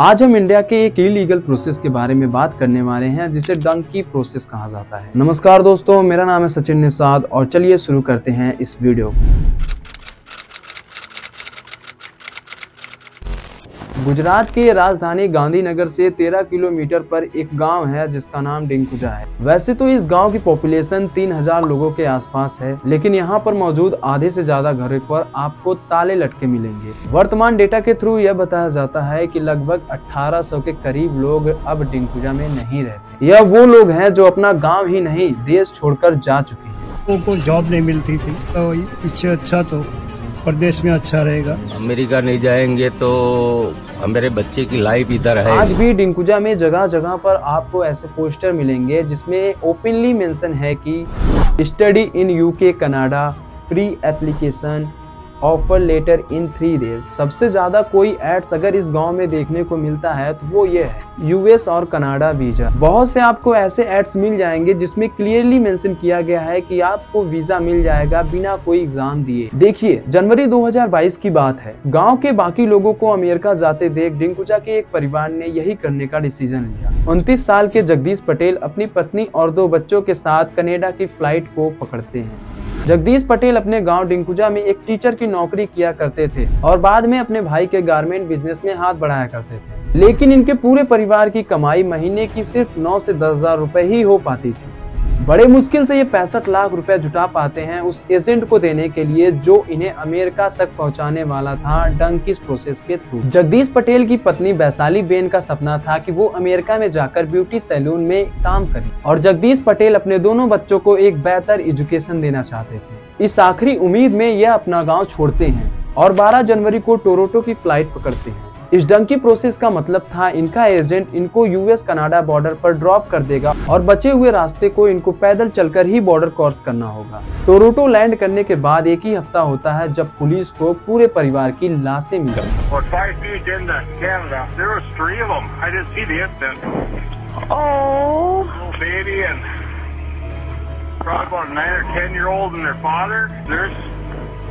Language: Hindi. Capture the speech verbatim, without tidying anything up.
आज हम इंडिया के एक इलीगल प्रोसेस के बारे में बात करने वाले हैं जिसे डंकी प्रोसेस कहा जाता है। नमस्कार दोस्तों, मेरा नाम है सचिन निषाद और चलिए शुरू करते हैं इस वीडियो को। गुजरात के राजधानी गांधीनगर से तेरह किलोमीटर पर एक गांव है जिसका नाम डिंगुजा है। वैसे तो इस गांव की पॉपुलेशन तीन हज़ार लोगों के आसपास है, लेकिन यहां पर मौजूद आधे से ज्यादा घरों पर आपको ताले लटके मिलेंगे। वर्तमान डेटा के थ्रू यह बताया जाता है कि लगभग अठारह सौ के करीब लोग अब डिंगुजा में नहीं रहते। यह वो लोग हैं जो अपना गाँव ही नहीं देश छोड़कर जा चुके हैं। को जॉब नहीं मिलती थी तो इससे अच्छा तो प्रदेश में अच्छा रहेगा। अमेरिका नहीं जाएंगे तो मेरे बच्चे की लाइफ इधर है। आज भी डिंगुजा में जगह जगह पर आपको ऐसे पोस्टर मिलेंगे जिसमें ओपनली मेंशन है कि study in UK Canada, free application, offer letter in three days. सबसे ज्यादा कोई एड्स अगर इस गांव में देखने को मिलता है तो वो ये है, यूएस और कनाडा वीजा। बहुत से आपको ऐसे एड्स मिल जाएंगे जिसमें क्लियरली मेंशन किया गया है कि आपको वीजा मिल जाएगा बिना कोई एग्जाम दिए। देखिए, जनवरी दो हज़ार बाईस की बात है। गांव के बाकी लोगों को अमेरिका जाते देख डिंगुजा के एक परिवार ने यही करने का डिसीजन लिया। उनतीस साल के जगदीश पटेल अपनी पत्नी और दो बच्चों के साथ कनाडा की फ्लाइट को पकड़ते हैं। जगदीश पटेल अपने गांव डिंगुजा में एक टीचर की नौकरी किया करते थे और बाद में अपने भाई के गारमेंट बिजनेस में हाथ बढ़ाया करते थे, लेकिन इनके पूरे परिवार की कमाई महीने की सिर्फ नौ से दस हजार रुपए ही हो पाती थी। बड़े मुश्किल से ये पैंसठ लाख रुपए जुटा पाते हैं उस एजेंट को देने के लिए जो इन्हें अमेरिका तक पहुँचाने वाला था डंकी प्रोसेस के थ्रू। जगदीश पटेल की पत्नी वैशाली बेन का सपना था कि वो अमेरिका में जाकर ब्यूटी सैलून में काम करें और जगदीश पटेल अपने दोनों बच्चों को एक बेहतर एजुकेशन देना चाहते थे। इस आखिरी उम्मीद में यह अपना गाँव छोड़ते हैं और बारह जनवरी को टोरंटो की फ्लाइट पकड़ते हैं। इस डंकी प्रोसेस का मतलब था इनका एजेंट इनको यूएस कनाडा बॉर्डर पर ड्रॉप कर देगा और बचे हुए रास्ते को इनको पैदल चलकर ही बॉर्डर क्रॉस करना होगा। टोरंटो लैंड करने के बाद एक ही हफ्ता होता है जब पुलिस को पूरे परिवार की लाशें मिली।